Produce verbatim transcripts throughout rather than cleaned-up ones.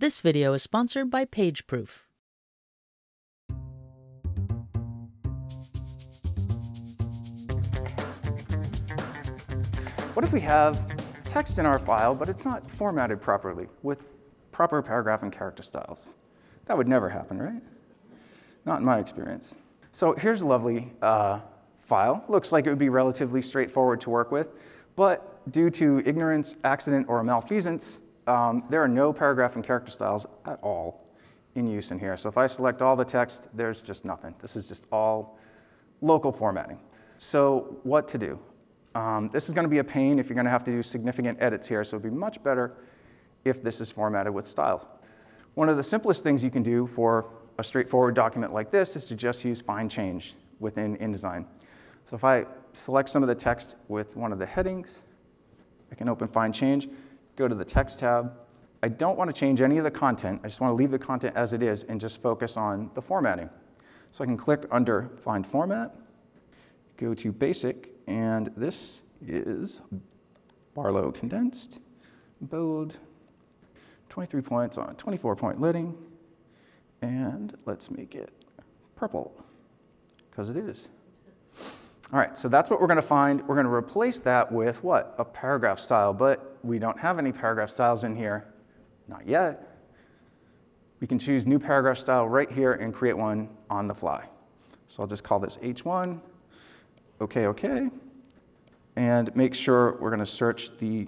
This video is sponsored by PageProof. What if we have text in our file, but it's not formatted properly with proper paragraph and character styles? That would never happen, right? Not in my experience. So here's a lovely uh, file. Looks like it would be relatively straightforward to work with, but due to ignorance, accident, or malfeasance, um, there are no paragraph and character styles at all in use in here. So if I select all the text, there's just nothing. This is just all local formatting. So what to do? Um, this is going to be a pain if you're going to have to do significant edits here, so it would be much better if this is formatted with styles. One of the simplest things you can do for a straightforward document like this is to just use Find Change within InDesign. So if I select some of the text with one of the headings, I can open Find Change, go to the Text tab. I don't want to change any of the content. I just want to leave the content as it is and just focus on the formatting. So I can click under Find Format, go to Basic, and this is Barlow Condensed, bold, twenty-three points on twenty-four point lidding, and let's make it purple, because it is. All right, so that's what we're going to find. We're going to replace that with what? A paragraph style, but we don't have any paragraph styles in here. Not yet. We can choose new paragraph style right here and create one on the fly. So I'll just call this H one, OK, OK, and make sure we're going to search the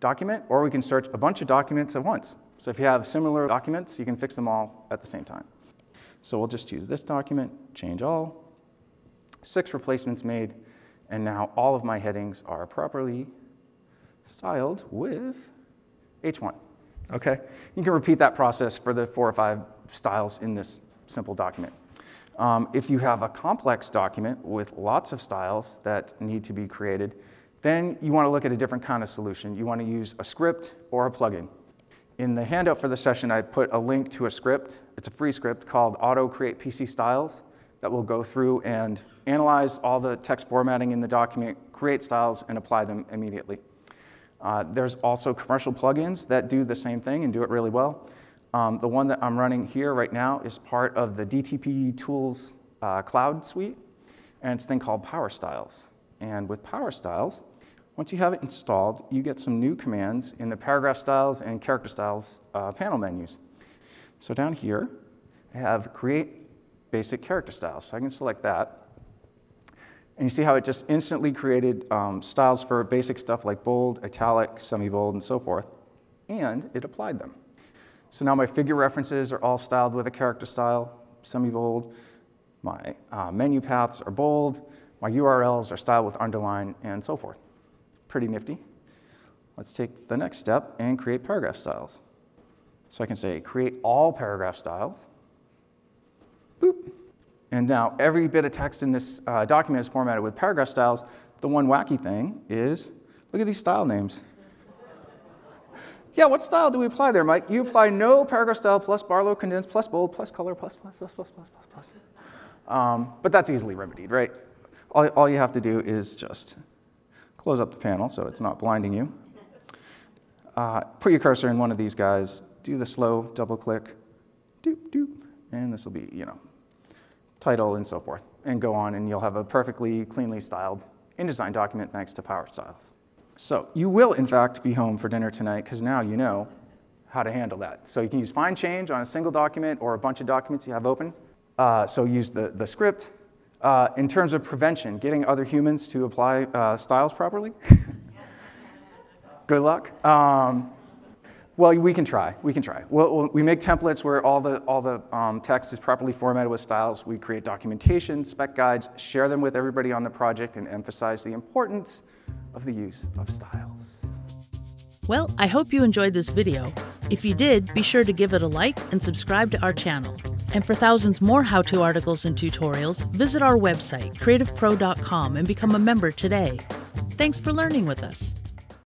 document, or we can search a bunch of documents at once. So if you have similar documents, you can fix them all at the same time. So we'll just choose this document, change all, six replacements made, and now all of my headings are properly styled with H one. Okay, you can repeat that process for the four or five styles in this simple document. Um, if you have a complex document with lots of styles that need to be created, then you want to look at a different kind of solution. You want to use a script or a plugin. In the handout for the session, I put a link to a script. It's a free script called Auto Create P C Styles that will go through and analyze all the text formatting in the document, create styles, and apply them immediately. Uh, there's also commercial plugins that do the same thing and do it really well. Um, the one that I'm running here right now is part of the D T P Tools uh, cloud suite, and it's a thing called Power Styles. And with Power Styles, once you have it installed, you get some new commands in the paragraph styles and character styles uh, panel menus. So down here, I have create basic character styles. So I can select that. And you see how it just instantly created um, styles for basic stuff like bold, italic, semi-bold, and so forth. And it applied them. So now my figure references are all styled with a character style, semi-bold. My uh, menu paths are bold. My U R Ls are styled with underline, and so forth. Pretty nifty. Let's take the next step and create paragraph styles. So I can say create all paragraph styles. Boop. And now every bit of text in this uh, document is formatted with paragraph styles. The one wacky thing is, look at these style names. Yeah, what style do we apply there, Mike? You apply no paragraph style plus Barlow condensed plus bold plus color plus plus plus plus plus plus plus. Um, but that's easily remedied, right? All, all you have to do is just close up the panel so it's not blinding you. Uh, put your cursor in one of these guys. Do the slow double click. Doop, doop. And this will be, you know, title and so forth. And go on, and you'll have a perfectly cleanly styled InDesign document thanks to Power Styles. So you will, in fact, be home for dinner tonight, because now you know how to handle that. So you can use Find Change on a single document or a bunch of documents you have open. Uh, so use the, the script. Uh, in terms of prevention, getting other humans to apply uh, styles properly, good luck. Um, well, we can try. We can try. We'll, we make templates where all the, all the um, text is properly formatted with styles. We create documentation, spec guides, share them with everybody on the project, and emphasize the importance of the use of styles. Well, I hope you enjoyed this video. If you did, be sure to give it a like and subscribe to our channel. And for thousands more how-to articles and tutorials, visit our website, creative pro dot com, and become a member today. Thanks for learning with us.